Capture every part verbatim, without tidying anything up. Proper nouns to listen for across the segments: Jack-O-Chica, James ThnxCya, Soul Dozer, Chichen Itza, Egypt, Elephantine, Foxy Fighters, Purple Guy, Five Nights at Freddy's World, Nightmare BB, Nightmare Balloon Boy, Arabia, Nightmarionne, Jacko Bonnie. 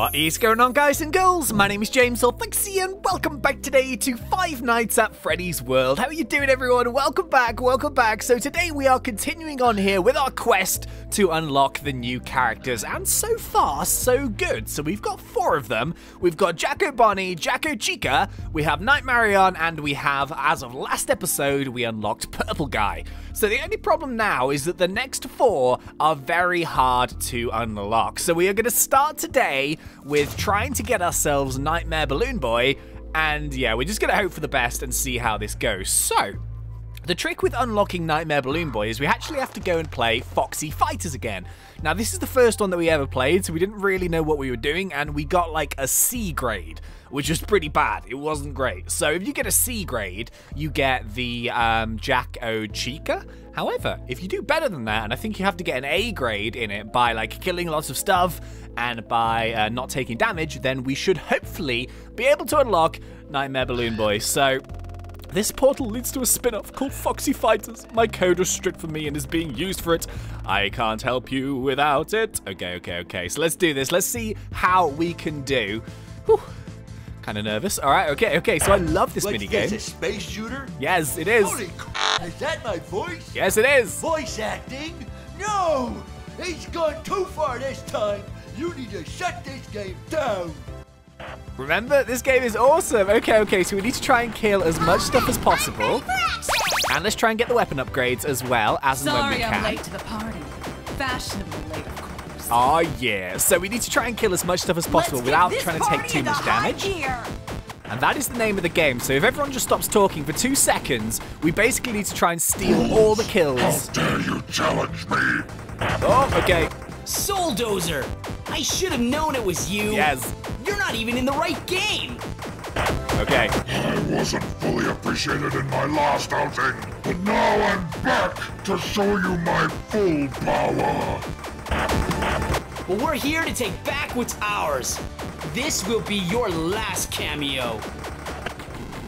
What is going on, guys and girls? My name is James ThnxCya and welcome back today to Five Nights at Freddy's World. How are you doing, everyone? Welcome back, welcome back. So today we are continuing on here with our quest to unlock the new characters, and so far, so good. So we've got four of them. We've got Jacko Bonnie, Jack-O-Chica, we have Nightmarionne, and we have, as of last episode, we unlocked Purple Guy. So the only problem now is that the next four are very hard to unlock. So we are going to start today with trying to get ourselves Nightmare Balloon Boy, and yeah, we're just going to hope for the best and see how this goes. So the trick with unlocking Nightmare Balloon Boy is we actually have to go and play Foxy Fighters again. Now, this is the first one that we ever played, so we didn't really know what we were doing, and we got like a C grade, which was pretty bad. It wasn't great. So if you get a C grade, you get the um, Jack-O-Chica. However, if you do better than that, and I think you have to get an A grade in it by like killing lots of stuff and by uh, not taking damage, then we should hopefully be able to unlock Nightmare Balloon Boy. So this portal leads to a spin-off called Foxy Fighters. My code was stripped from me and is being used for it. I can't help you without it. Okay, okay, okay. So let's do this. Let's see how we can do. Whew. Kind of nervous. All right, okay, okay. So I love this minigame. Is this a space shooter? Yes, it is. Holy crap, is that my voice? Yes, it is. Voice acting? No! He's gone too far this time. You need to shut this game down. Remember, this game is awesome. Okay, okay, so we need to try and kill as much stuff as possible. And let's try and get the weapon upgrades as well as and when we can. Sorry I'm late to the party. Fashionably late, of course. Oh, yeah. So we need to try and kill as much stuff as possible without trying to take too much damage. And that is the name of the game. So if everyone just stops talking for two seconds, we basically need to try and steal all the kills. How dare you challenge me? Oh, okay. Soul Dozer! I should have known it was you. Yes. You're not even in the right game! Okay. I wasn't fully appreciated in my last outing, but now I'm back to show you my full power. Well, we're here to take back what's ours. This will be your last cameo.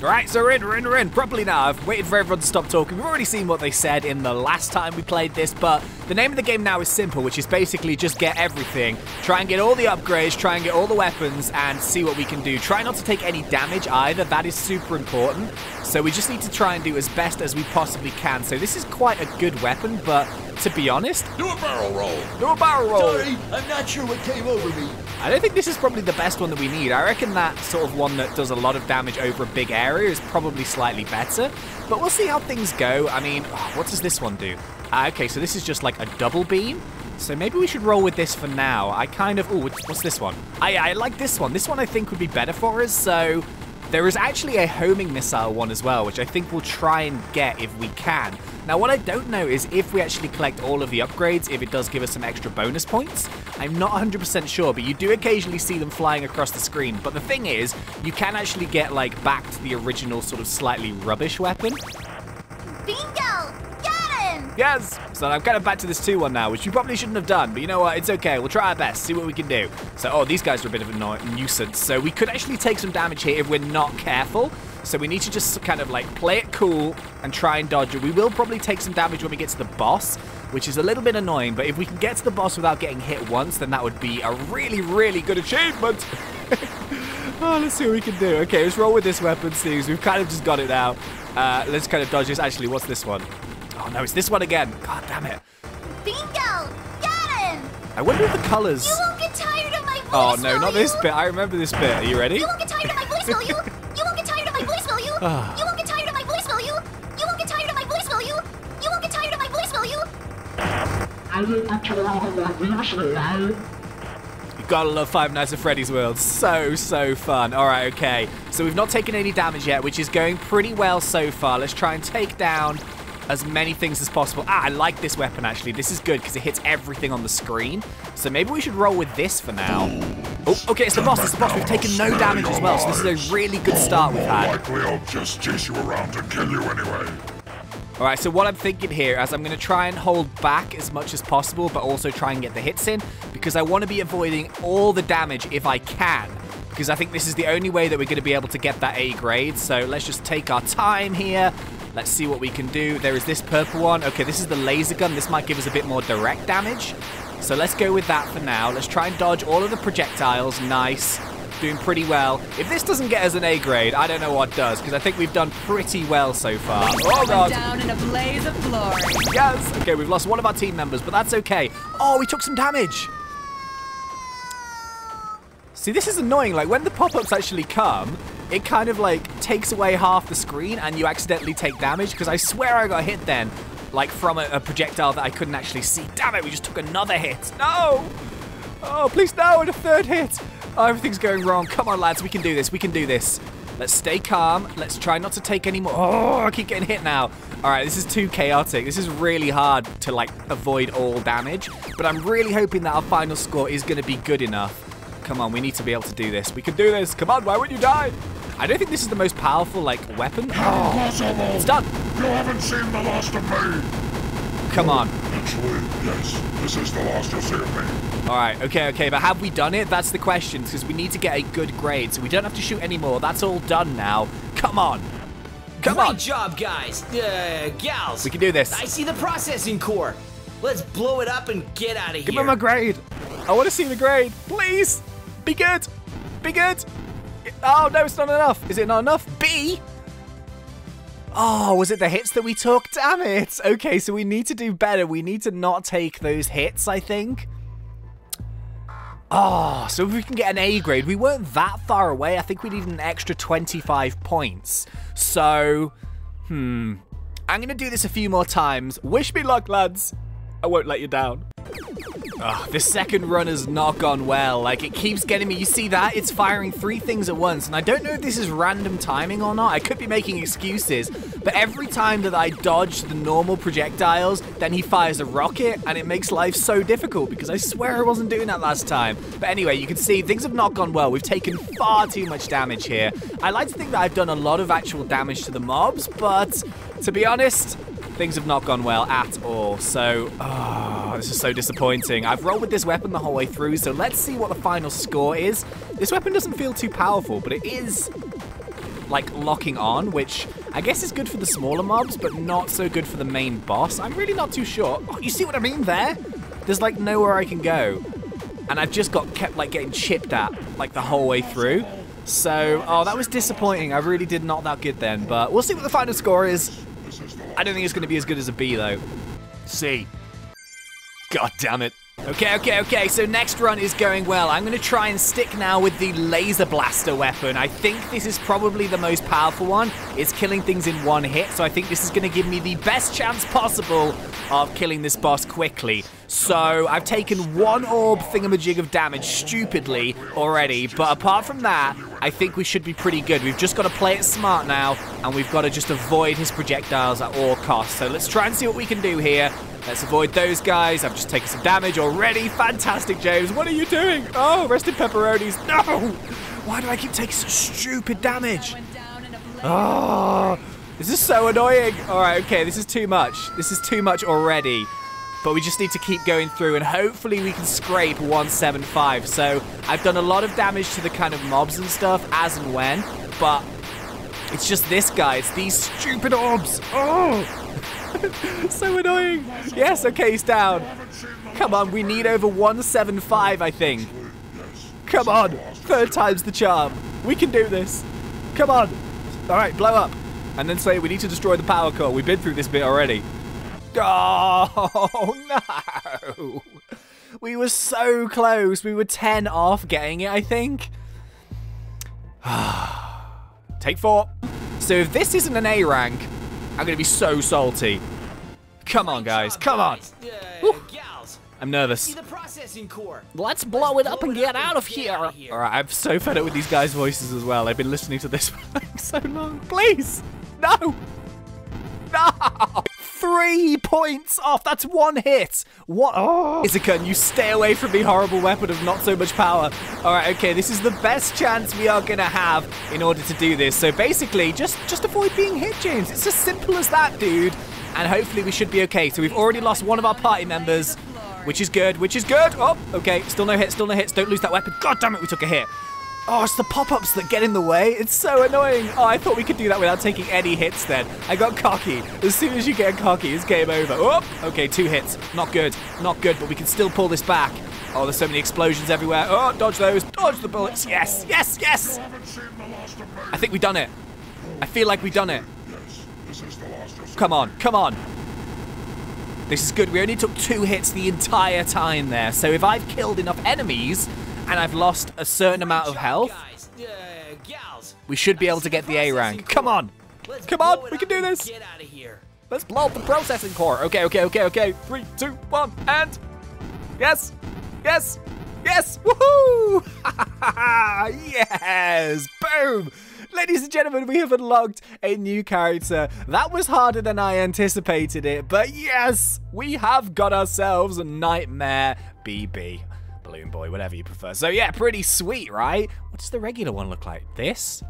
Right, so we're in, we're in, we're in properly now. I've waited for everyone to stop talking. We've already seen what they said in the last time we played this, but the name of the game now is simple, which is basically just get everything. Try and get all the upgrades, try and get all the weapons, and see what we can do. Try not to take any damage either. That is super important. So we just need to try and do as best as we possibly can. So this is quite a good weapon, but to be honest... Do a barrel roll. Do a barrel roll. Sorry, I'm not sure what came over me. I don't think this is probably the best one that we need. I reckon that sort of one that does a lot of damage over a big area is probably slightly better. But we'll see how things go. I mean, what does this one do? Uh, okay, so this is just like a double beam. So maybe we should roll with this for now. I kind of... Ooh, what's this one? I, I like this one. This one I think would be better for us. So there is actually a homing missile one as well, which I think we'll try and get if we can. Now, what I don't know is if we actually collect all of the upgrades, if it does give us some extra bonus points. I'm not one hundred percent sure, but you do occasionally see them flying across the screen. But the thing is, you can actually get, like, back to the original sort of slightly rubbish weapon. Bingo! Got him! Yes! So I'm kind of back to this two one now, which you probably shouldn't have done. But you know what? It's okay. We'll try our best. See what we can do. So, oh, these guys are a bit of a nuisance. So we could actually take some damage here if we're not careful. So we need to just kind of like play it cool and try and dodge it. We will probably take some damage when we get to the boss, which is a little bit annoying. But if we can get to the boss without getting hit once, then that would be a really, really good achievement. Oh, let's see what we can do. Okay, let's roll with this weapon, see, we've kind of just got it now. Uh, let's kind of dodge this. Actually, what's this one? Oh, no, it's this one again. God damn it. Bingo! Got him! I wonder if the colors... You won't get tired of my voice, Oh, no, not you? This bit. I remember this bit. Are you ready? You won't get tired of my voice, will you? You won't get tired of my voice, will you? You won't get tired of my voice, will you? You won't get tired of my voice, will you? I will not get tired of my voice, will you? You gotta love Five Nights at Freddy's World. So, so fun. All right, okay. So we've not taken any damage yet, which is going pretty well so far. Let's try and take down as many things as possible. Ah, I like this weapon, actually. This is good because it hits everything on the screen. So maybe we should roll with this for now. Oh, okay, it's the boss, it's the boss. We've taken no damage as well, so this is a really good start we've had. Likely I'll just chase you around and kill you anyway. All right, so what I'm thinking here is I'm going to try and hold back as much as possible, but also try and get the hits in, because I want to be avoiding all the damage if I can, because I think this is the only way that we're going to be able to get that A grade. So let's just take our time here. Let's see what we can do. There is this purple one. Okay, this is the laser gun. This might give us a bit more direct damage. So let's go with that for now. Let's try and dodge all of the projectiles. Nice. Doing pretty well. If this doesn't get us an A grade, I don't know what does, because I think we've done pretty well so far. Oh, God. Down in a blaze of glory. Yes. Okay, we've lost one of our team members, but that's okay. Oh, we took some damage. See, this is annoying. Like, when the pop-ups actually come, it kind of, like, takes away half the screen and you accidentally take damage, because I swear I got hit then, like, from a, a projectile that I couldn't actually see. Damn it, we just took another hit. No! Oh, please, no, and a third hit. Oh, everything's going wrong. Come on, lads. We can do this. We can do this. Let's stay calm. Let's try not to take any more. Oh, I keep getting hit now. All right, this is too chaotic. This is really hard to, like, avoid all damage. But I'm really hoping that our final score is going to be good enough. Come on, we need to be able to do this. We can do this. Come on, why wouldn't you die? I don't think this is the most powerful, like, weapon. Oh, it's done. You haven't seen the last of me. Come on. Actually, yes, this is the last you'll see of me. All right, okay, okay, but have we done it? That's the question, because we need to get a good grade, so we don't have to shoot anymore. That's all done now. Come on. Come Great on. Great job, guys. Uh, gals. We can do this. I see the processing core. Let's blow it up and get out of here. Give me my grade. I want to see the grade. Please. Be good. Be good. Oh, no, it's not enough. Is it not enough? B? Oh, was it the hits that we took? Damn it. Okay, so we need to do better. We need to not take those hits, I think. Oh, so if we can get an A grade, we weren't that far away. I think we needed an extra twenty-five points. So, hmm. I'm going to do this a few more times. Wish me luck, lads. I won't let you down. Oh, this second run has not gone well. Like, it keeps getting me. You see that? It's firing three things at once. And I don't know if this is random timing or not. I could be making excuses. But every time that I dodge the normal projectiles, then he fires a rocket. And it makes life so difficult because I swear I wasn't doing that last time. But anyway, you can see things have not gone well. We've taken far too much damage here. I like to think that I've done a lot of actual damage to the mobs. But to be honest, things have not gone well at all. So, oh, this is so disappointing. I've rolled with this weapon the whole way through, so let's see what the final score is. This weapon doesn't feel too powerful, but it is, like, locking on, which I guess is good for the smaller mobs, but not so good for the main boss. I'm really not too sure. Oh, you see what I mean there? There's, like, nowhere I can go. And I've just got kept, like, getting chipped at, like, the whole way through. So, oh, that was disappointing. I really did not that good then, but we'll see what the final score is. I don't think it's going to be as good as a B, though. C. God damn it. Okay, okay, okay, so next run is going well. I'm going to try and stick now with the laser blaster weapon. I think this is probably the most powerful one. It's killing things in one hit, so I think this is going to give me the best chance possible of killing this boss quickly. So I've taken one orb thingamajig of damage stupidly already, but apart from that, I think we should be pretty good. We've just got to play it smart now, and we've got to just avoid his projectiles at all costs. So let's try and see what we can do here. Let's avoid those guys. I've just taken some damage already. Fantastic, James. What are you doing? Oh, rested pepperonis. No! Why do I keep taking such stupid damage? Oh, this is so annoying. All right, okay, this is too much. This is too much already. But we just need to keep going through, and hopefully we can scrape one seventy-five. So I've done a lot of damage to the kind of mobs and stuff, as and when. But it's just this guy. It's these stupid orbs. Oh, so annoying. Yes, okay, he's down. Come on, we need over one seventy-five, I think. Come on, third time's the charm. We can do this. Come on. All right, blow up. And then say we need to destroy the power core. We've been through this bit already. Oh, no. We were so close. We were ten off getting it, I think. Take four. So if this isn't an A rank, I'm going to be so salty. Come on, guys. Come on. I'm nervous. Let's blow it up and get out of here. All right, I'm so fed up with these guys' voices as well. I've been listening to this for like so long. Please. No. No. Three points off. That's one hit. What? Oh. Izukan, you stay away from the horrible weapon of not so much power. All right, okay. This is the best chance we are going to have in order to do this. So basically, just, just avoid being hit, James. It's as simple as that, dude. And hopefully we should be okay. So we've already lost one of our party members, which is good, which is good. Oh, okay. Still no hits, still no hits. Don't lose that weapon. God damn it, we took a hit. Oh, it's the pop-ups that get in the way. It's so annoying. Oh, I thought we could do that without taking any hits then. I got cocky. As soon as you get cocky, it's game over. Oh, okay, two hits. Not good. Not good, but we can still pull this back. Oh, there's so many explosions everywhere. Oh, dodge those. Dodge the bullets. Yes, yes, yes. I think we've done it. I feel like we've done it. Come on, come on. This is good. We only took two hits the entire time there. So if I've killed enough enemies... and I've lost a certain amount of health, we should be able to get the A rank. Come on. Come on. We can do this. Let's blow up the processing core. Okay, okay, okay, okay. Three, two, one, and... Yes. Yes. Yes. Woohoo. Yes. Boom. Ladies and gentlemen, we have unlocked a new character. That was harder than I anticipated it. But yes, we have got ourselves a Nightmare B B. Balloon Boy, whatever you prefer. So yeah, pretty sweet, right? What does the regular one look like? This?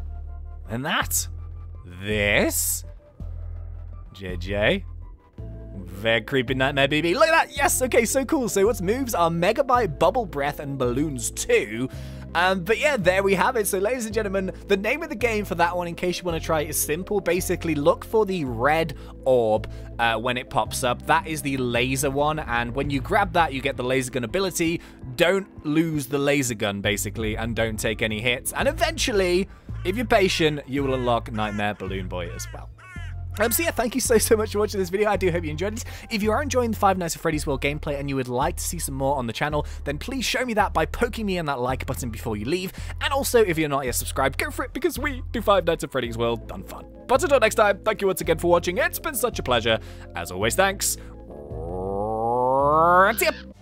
And that? This? J J? Very creepy Nightmare B B. Look at that! Yes, okay, so cool. So what's moves are Megabyte, Bubble Breath, and Balloons too. Um, but yeah, there we have it. So ladies and gentlemen, the name of the game for that one, in case you want to try it, is simple. Basically, look for the red orb uh, when it pops up. That is the laser one, and when you grab that, you get the laser gun ability. Don't lose the laser gun, basically, and don't take any hits. And eventually, if you're patient, you will unlock Nightmare Balloon Boy as well. Um, so yeah, thank you so, so much for watching this video. I do hope you enjoyed it. If you are enjoying the Five Nights at Freddy's World gameplay and you would like to see some more on the channel, then please show me that by poking me on that like button before you leave. And also, if you're not yet subscribed, go for it, because we do Five Nights at Freddy's World done fun. But until next time, thank you once again for watching. It's been such a pleasure. As always, thanks. That's it.